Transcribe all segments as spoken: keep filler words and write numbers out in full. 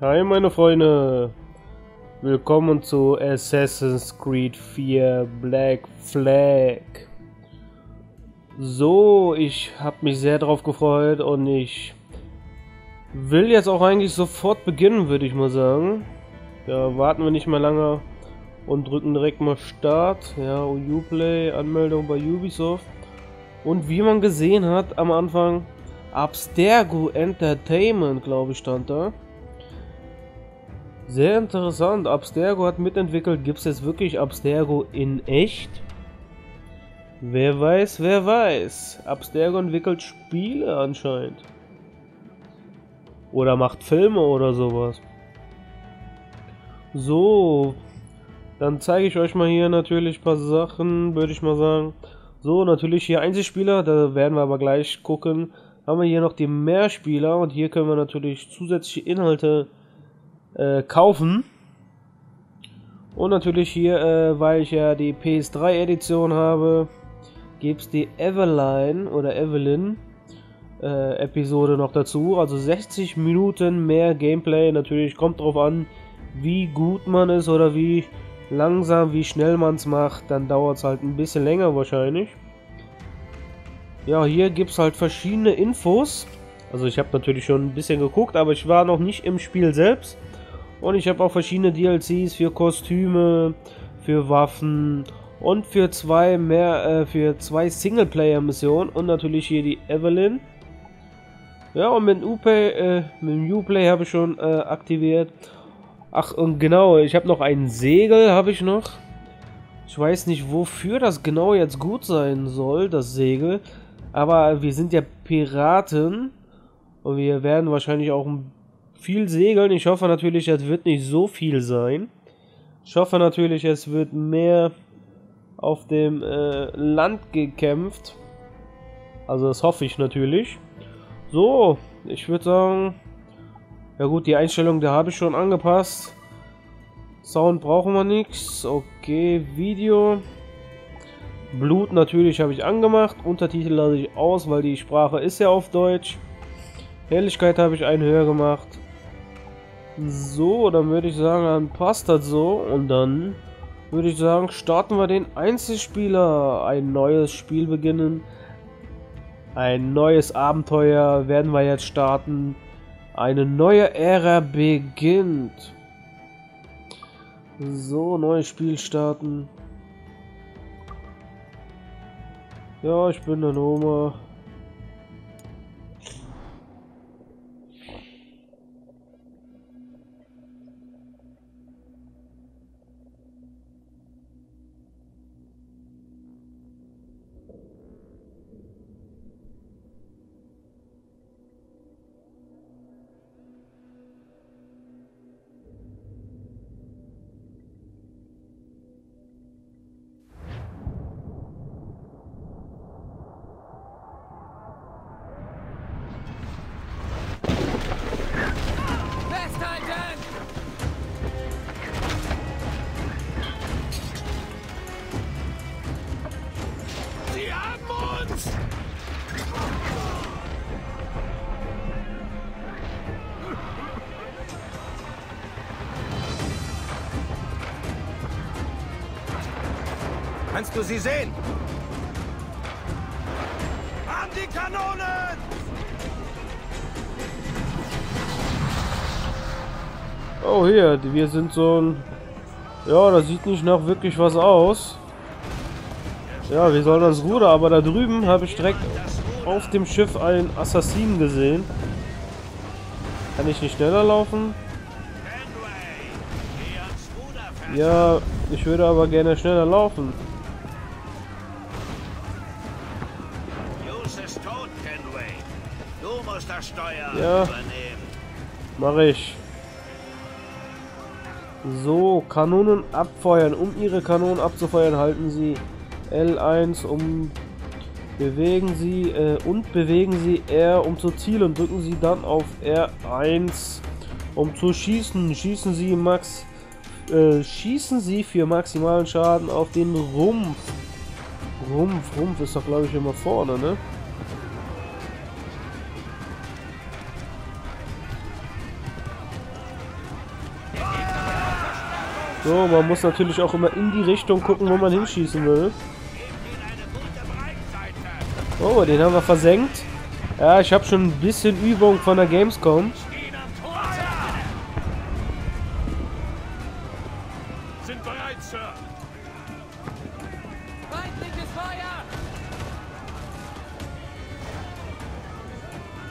Hi meine Freunde, willkommen zu Assassin's Creed vier Black Flag. So, ich habe mich sehr drauf gefreut und ich will jetzt auch eigentlich sofort beginnen, würde ich mal sagen. Da warten wir nicht mehr lange und drücken direkt mal Start. Ja, Uplay, Anmeldung bei Ubisoft. Und wie man gesehen hat am Anfang, Abstergo Entertainment, glaube ich, stand da. Sehr interessant, Abstergo hat mitentwickelt. Gibt es jetzt wirklich Abstergo in echt? Wer weiß, wer weiß. Abstergo entwickelt Spiele anscheinend. Oder macht Filme oder sowas. So, dann zeige ich euch mal hier natürlich ein paar Sachen, würde ich mal sagen. So, natürlich hier Einzelspieler, da werden wir aber gleich gucken. Haben wir hier noch die Mehrspieler und hier können wir natürlich zusätzliche Inhalte kaufen. Und natürlich hier, äh, weil ich ja die P S drei Edition habe, gibt es die Aveline oder Evelyn äh, Episode noch dazu, also sechzig Minuten mehr Gameplay. Natürlich kommt drauf an, wie gut man ist oder wie langsam, wie schnell man es macht, dann dauert es halt ein bisschen länger wahrscheinlich. Ja, hier gibt es halt verschiedene Infos, also ich habe natürlich schon ein bisschen geguckt, aber ich war noch nicht im Spiel selbst. Und ich habe auch verschiedene D L Cs für Kostüme, für Waffen und für zwei mehr, äh, für zwei Singleplayer-Missionen und natürlich hier die Evelyn. Ja, und mit Uplay, äh, mit dem Uplay habe ich schon äh, aktiviert. Ach, und genau, ich habe noch ein Segel, habe ich noch. Ich weiß nicht, wofür das genau jetzt gut sein soll, das Segel. Aber wir sind ja Piraten und wir werden wahrscheinlich auch ein viel segeln. Ich hoffe natürlich, es wird nicht so viel sein. Ich hoffe natürlich, es wird mehr auf dem äh, Land gekämpft. Also das hoffe ich natürlich. So, ich würde sagen, ja gut, die Einstellung, da habe ich schon angepasst. Sound brauchen wir nichts. Okay, Video. Blut natürlich habe ich angemacht. Untertitel lasse ich aus, weil die Sprache ist ja auf Deutsch. Helligkeit habe ich einen höher gemacht. So, dann würde ich sagen, dann passt das so. Und dann würde ich sagen, starten wir den Einzelspieler. Ein neues Spiel beginnen. Ein neues Abenteuer werden wir jetzt starten. Eine neue Ära beginnt. So, neues Spiel starten. Ja, ich bin der Noma. Kannst du sie sehen? An die Kanonen! Oh, hier, wir sind so ein... Ja, das sieht nicht nach wirklich was aus. Ja, wir sollen ans Ruder, aber da drüben habe ich direkt auf dem Schiff einen Assassinen gesehen. Kann ich nicht schneller laufen? Ja, ich würde aber gerne schneller laufen. Ja, mache ich. So, Kanonen abfeuern. Um ihre Kanonen abzufeuern, halten Sie L eins, um bewegen Sie äh, und bewegen Sie R, um zu zielen. Drücken Sie dann auf R eins, um zu schießen. Schießen Sie Max, äh, schießen Sie für maximalen Schaden auf den Rumpf. Rumpf, Rumpf ist doch, glaube ich, immer vorne, ne? So, man muss natürlich auch immer in die Richtung gucken, wo man hinschießen will. Oh, den haben wir versenkt. Ja, ich habe schon ein bisschen Übung von der Gamescom.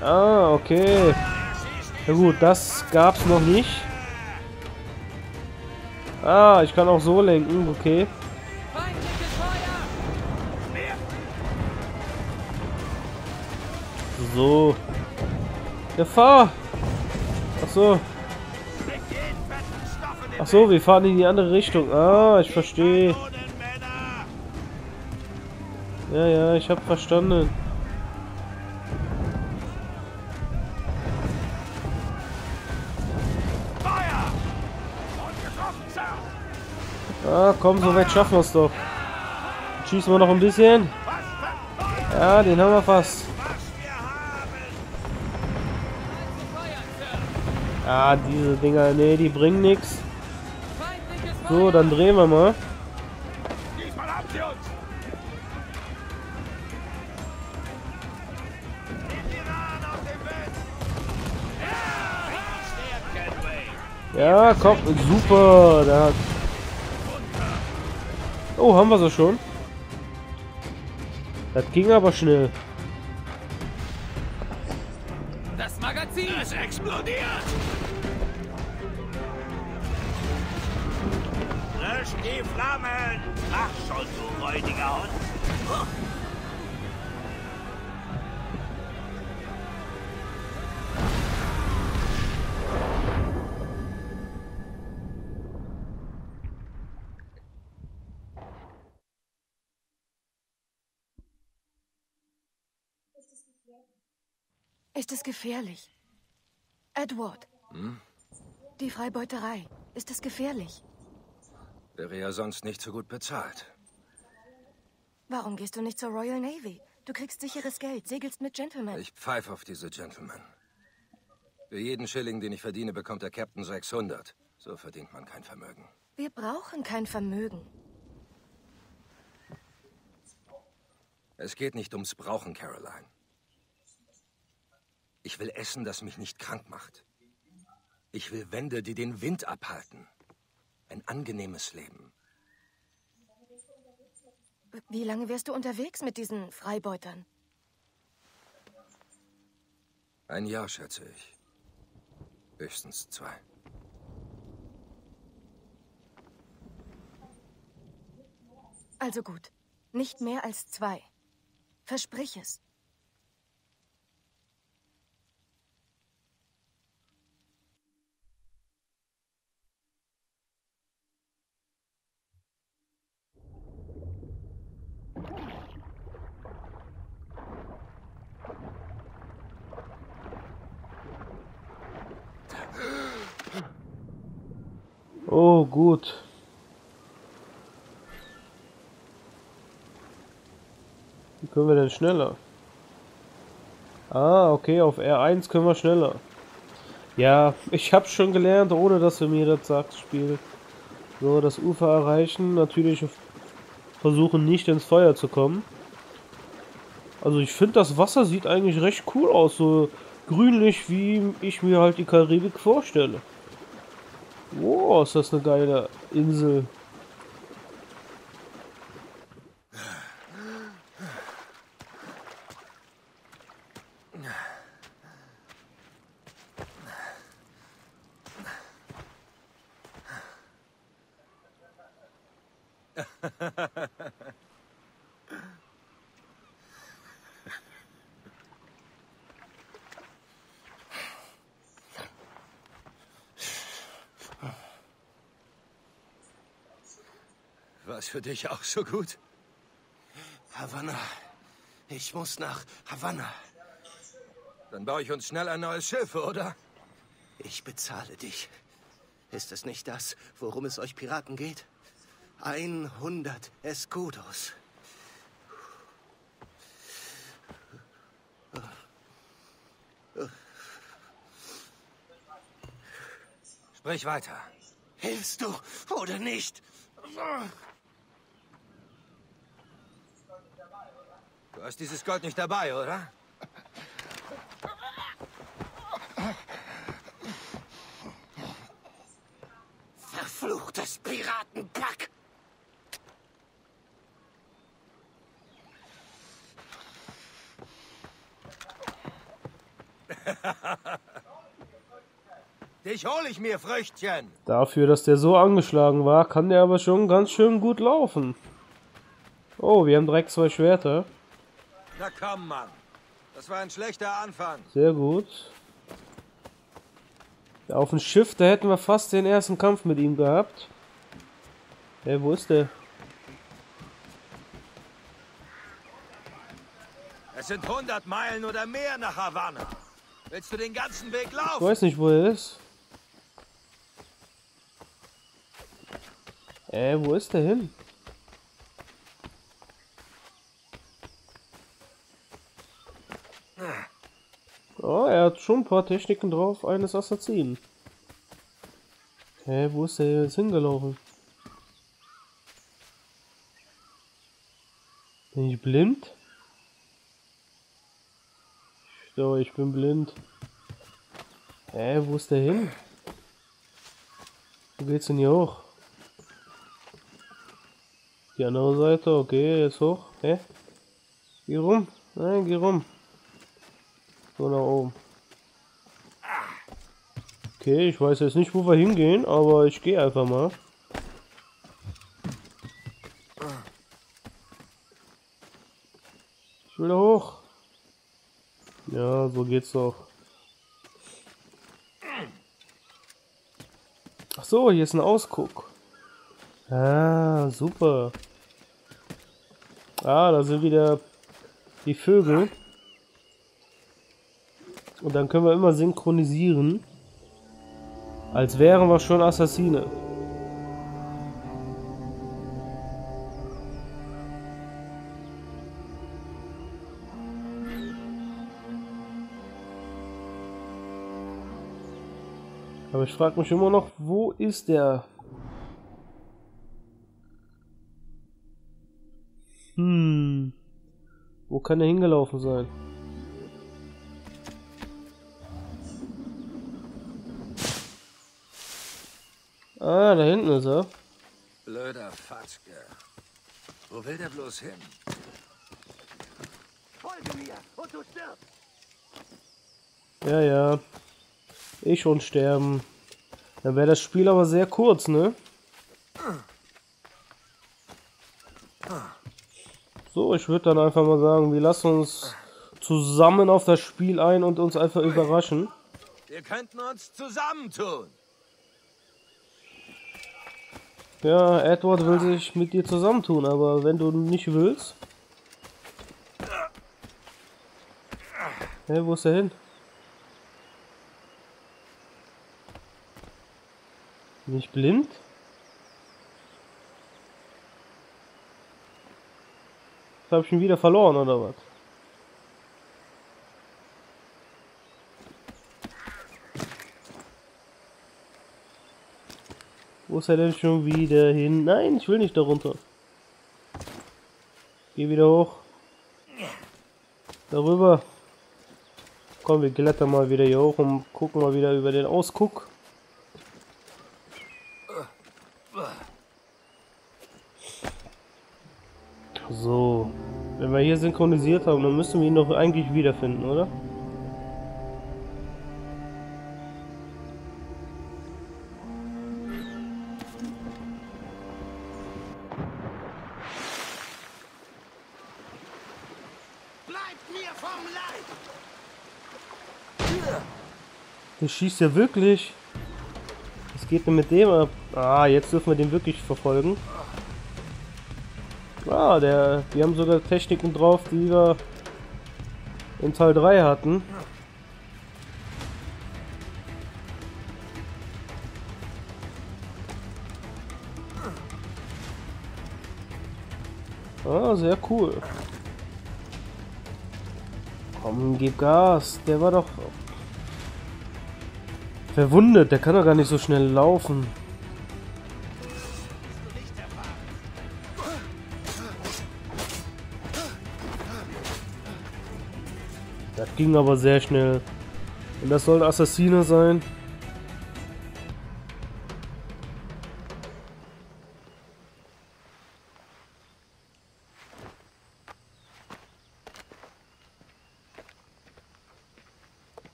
Ah, okay. Na gut, das gab's noch nicht. Ah, ich kann auch so lenken, okay. So. Ja, fahr! Ach so. Ach so, wir fahren in die andere Richtung. Ah, ich verstehe. Ja, ja, ich habe verstanden. Ah, komm, so weit schaffen wir es doch. Schießen wir noch ein bisschen. Ja, den haben wir fast. Ah, diese Dinger, nee, die bringen nichts. So, dann drehen wir mal. Ja, komm, super. Da. Oh, haben wir sie schon? Das ging aber schnell. Das Magazin ist explodiert. Lösch die Flammen. Mach schon, du räudiger Hund. Oh. Ist es gefährlich? Edward. Hm? Die Freibeuterei. Ist es gefährlich? Wäre ja sonst nicht so gut bezahlt. Warum gehst du nicht zur Royal Navy? Du kriegst sicheres Geld, segelst mit Gentlemen. Ich pfeife auf diese Gentlemen. Für jeden Schilling, den ich verdiene, bekommt der Captain sechshundert. So verdient man kein Vermögen. Wir brauchen kein Vermögen. Es geht nicht ums Brauchen, Caroline. Ich will Essen, das mich nicht krank macht. Ich will Wände, die den Wind abhalten. Ein angenehmes Leben. Wie lange wärst du unterwegs mit diesen Freibeutern? Ein Jahr, schätze ich. Höchstens zwei. Also gut. Nicht mehr als zwei. Versprich es. Oh, gut. Wie können wir denn schneller? Ah, okay, auf R eins können wir schneller. Ja, ich hab's schon gelernt, ohne dass du mir das sagst, Spiel. So, das Ufer erreichen. Natürlich versuchen, nicht ins Feuer zu kommen. Also ich finde, das Wasser sieht eigentlich recht cool aus. So grünlich, wie ich mir halt die Karibik vorstelle. Wow, ist das eine geile Insel. Für dich auch so gut? Havanna. Ich muss nach Havanna. Dann baue ich uns schnell ein neues Schiff, oder? Ich bezahle dich. Ist es nicht das, worum es euch Piraten geht? hundert Escudos. Sprich weiter. Hilfst du oder nicht? Du hast dieses Gold nicht dabei, oder? Verfluchtes Piratenpack! Dich hol ich mir, Früchtchen! Dafür, dass der so angeschlagen war, kann der aber schon ganz schön gut laufen. Oh, wir haben direkt zwei Schwerter. Na komm, Mann. Das war ein schlechter Anfang. Sehr gut. Auf dem Schiff, da hätten wir fast den ersten Kampf mit ihm gehabt. Hey, wo ist der? Es sind hundert Meilen oder mehr nach Havanna. Willst du den ganzen Weg laufen? Ich weiß nicht, wo er ist. Ey, wo ist der hin? Oh, er hat schon ein paar Techniken drauf, eines Assassinen. Hä, wo ist der jetzt hingelaufen? Bin ich blind? Ich glaube, ich bin blind. Hä, wo ist der hin? Wo geht's denn hier hoch? Die andere Seite, okay, jetzt hoch. Hä? Geh rum? Nein, geh rum. So nach oben. Okay, ich weiß jetzt nicht, wo wir hingehen, aber ich gehe einfach mal. Ich will da hoch. Ja, so geht's doch. Ach so, hier ist ein Ausguck. Ah, super. Ah, da sind wieder die Vögel. Und dann können wir immer synchronisieren, als wären wir schon Assassine. Aber ich frage mich immer noch, wo ist der? Hm, wo kann der hingelaufen sein? Ah, da hinten ist er. Blöder Fatzke. Wo will der bloß hin? Folge mir und du stirbst. Ja, ja. Ich schon sterben. Dann wäre das Spiel aber sehr kurz, ne? So, ich würde dann einfach mal sagen, wir lassen uns zusammen auf das Spiel ein und uns einfach überraschen. Wir könnten uns zusammentun. Ja, Edward will sich mit dir zusammentun, aber wenn du nicht willst... Hey, wo ist er hin? Bin ich blind? Jetzt hab ich ihn wieder verloren, oder was? Wo ist er denn schon wieder hin? Nein, ich will nicht da runter. Geh wieder hoch. Darüber. Komm, wir klettern mal wieder hier hoch und gucken mal wieder über den Ausguck. So. Wenn wir hier synchronisiert haben, dann müssen wir ihn doch eigentlich wiederfinden, oder? Der schießt ja wirklich. Was geht denn mit dem ab? Ah, jetzt dürfen wir den wirklich verfolgen. Ah, der, die haben sogar Techniken drauf, die wir in Teil drei hatten. Ah, sehr cool. Komm, gib Gas. Der war doch... verwundet, der kann doch gar nicht so schnell laufen. Das ging aber sehr schnell. Und das soll Assassine sein.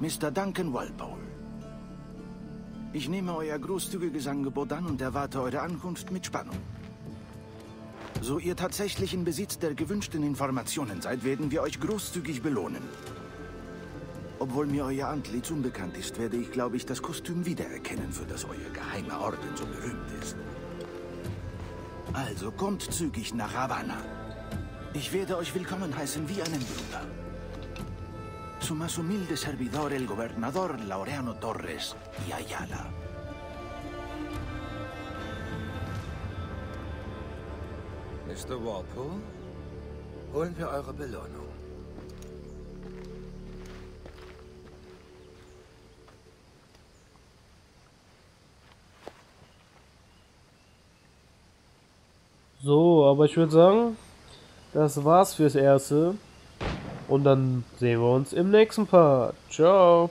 Mister Duncan Walpole. Ich nehme euer großzügiges Angebot an und erwarte eure Ankunft mit Spannung. So ihr tatsächlich in Besitz der gewünschten Informationen seid, werden wir euch großzügig belohnen. Obwohl mir euer Antlitz unbekannt ist, werde ich, glaube ich, das Kostüm wiedererkennen, für das euer geheimer Orden so berühmt ist. Also kommt zügig nach Havanna. Ich werde euch willkommen heißen wie einen Bruder. Su más humilde servidor, el Gobernador Laureano Torres y Ayala. Mister Walpole, holen wir eure Belohnung. So, aber ich würde sagen, das war's fürs Erste. Und dann sehen wir uns im nächsten Part. Ciao.